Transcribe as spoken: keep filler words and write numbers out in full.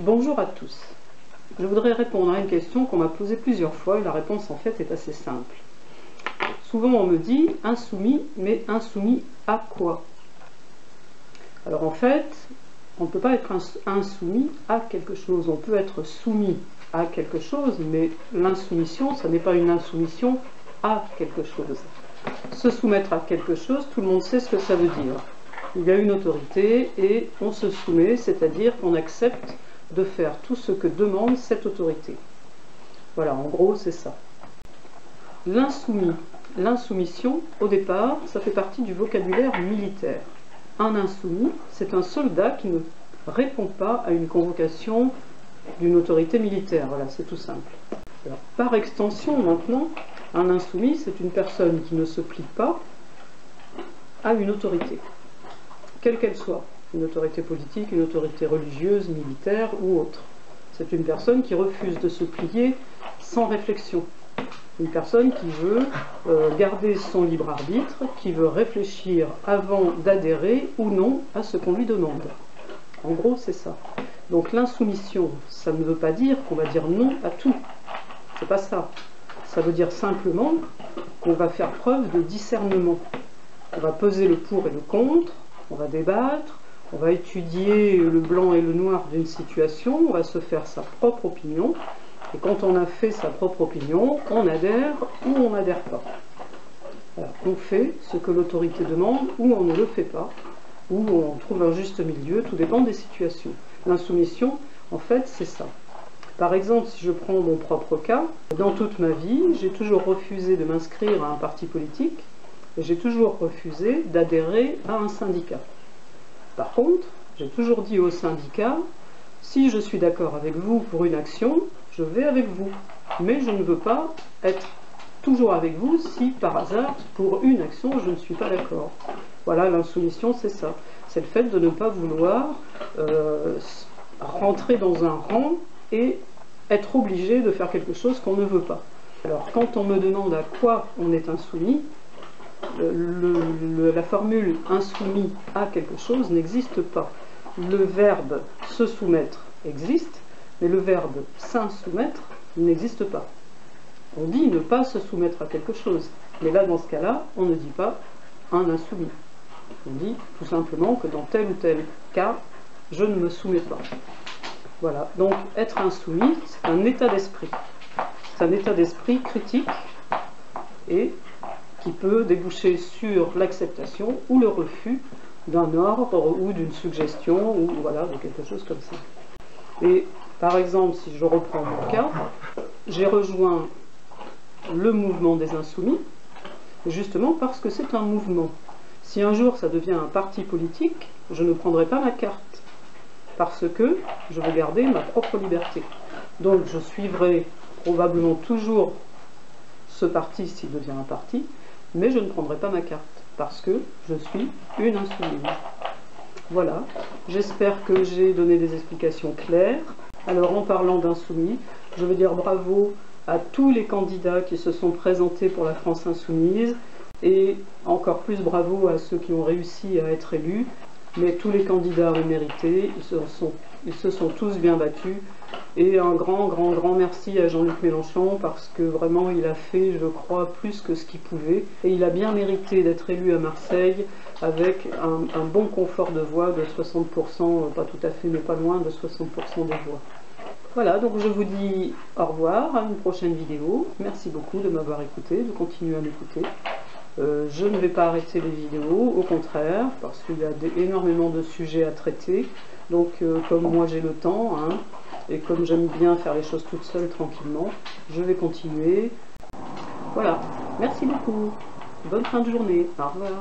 Bonjour à tous. Je voudrais répondre à une question qu'on m'a posée plusieurs fois et la réponse en fait est assez simple. Souvent on me dit insoumis, mais insoumis à quoi? Alors en fait, on ne peut pas être insoumis à quelque chose. On peut être soumis à quelque chose, mais l'insoumission, ça n'est pas une insoumission à quelque chose. Se soumettre à quelque chose, tout le monde sait ce que ça veut dire. Il y a une autorité et on se soumet, c'est-à-dire qu'on accepte de faire tout ce que demande cette autorité. Voilà, en gros, c'est ça. L'insoumis, l'insoumission, au départ, ça fait partie du vocabulaire militaire. Un insoumis, c'est un soldat qui ne répond pas à une convocation d'une autorité militaire. Voilà, c'est tout simple. Alors, par extension, maintenant, un insoumis, c'est une personne qui ne se plie pas à une autorité, quelle qu'elle soit, une autorité politique, une autorité religieuse, militaire ou autre. C'est une personne qui refuse de se plier sans réflexion. Une personne qui veut euh, garder son libre arbitre, qui veut réfléchir avant d'adhérer ou non à ce qu'on lui demande. En gros, c'est ça. Donc l'insoumission, ça ne veut pas dire qu'on va dire non à tout. C'est pas ça. Ça veut dire simplement qu'on va faire preuve de discernement. On va peser le pour et le contre, on va débattre, on va étudier le blanc et le noir d'une situation, on va se faire sa propre opinion, et quand on a fait sa propre opinion, on adhère ou on n'adhère pas. Alors, on fait ce que l'autorité demande ou on ne le fait pas, ou on trouve un juste milieu, tout dépend des situations. L'insoumission, en fait, c'est ça. Par exemple, si je prends mon propre cas, dans toute ma vie, j'ai toujours refusé de m'inscrire à un parti politique, et j'ai toujours refusé d'adhérer à un syndicat. Par contre, j'ai toujours dit au syndicat, si je suis d'accord avec vous pour une action, je vais avec vous, mais je ne veux pas être toujours avec vous si par hasard, pour une action, je ne suis pas d'accord. Voilà, l'insoumission, c'est ça. C'est le fait de ne pas vouloir euh, rentrer dans un rang et être obligé de faire quelque chose qu'on ne veut pas. Alors, quand on me demande à quoi on est insoumis, le, le, la formule « insoumis à quelque chose » n'existe pas. Le verbe « se soumettre » existe, mais le verbe « s'insoumettre » n'existe pas. On dit ne pas se soumettre à quelque chose, mais là, dans ce cas-là, on ne dit pas « un insoumis ». On dit tout simplement que dans tel ou tel cas, je ne me soumets pas. Voilà, donc être insoumis, c'est un état d'esprit. C'est un état d'esprit critique et qui peut déboucher sur l'acceptation ou le refus d'un ordre ou d'une suggestion ou voilà, de quelque chose comme ça. Et par exemple, si je reprends mon cas, j'ai rejoint le mouvement des insoumis justement parce que c'est un mouvement. Si un jour ça devient un parti politique, je ne prendrai pas ma carte parce que je veux garder ma propre liberté. Donc je suivrai probablement toujours ce parti s'il devient un parti, mais je ne prendrai pas ma carte parce que je suis une insoumise. Voilà, j'espère que j'ai donné des explications claires. Alors en parlant d'insoumis, je veux dire bravo à tous les candidats qui se sont présentés pour la France Insoumise et encore plus bravo à ceux qui ont réussi à être élus. Mais tous les candidats ont mérité, ils se sont, ils se sont tous bien battus. Et un grand, grand, grand merci à Jean-Luc Mélenchon parce que vraiment il a fait, je crois, plus que ce qu'il pouvait. Et il a bien mérité d'être élu à Marseille avec un, un bon confort de voix de soixante pour cent, pas tout à fait, mais pas loin de soixante pour cent des voix. Voilà, donc je vous dis au revoir à une prochaine vidéo. Merci beaucoup de m'avoir écouté, de continuer à m'écouter. Euh, je ne vais pas arrêter les vidéos, au contraire, parce qu'il y a des, énormément de sujets à traiter. Donc, euh, comme moi j'ai le temps, hein, et comme j'aime bien faire les choses toute seule, tranquillement, je vais continuer. Voilà, merci beaucoup. Bonne fin de journée. Au revoir.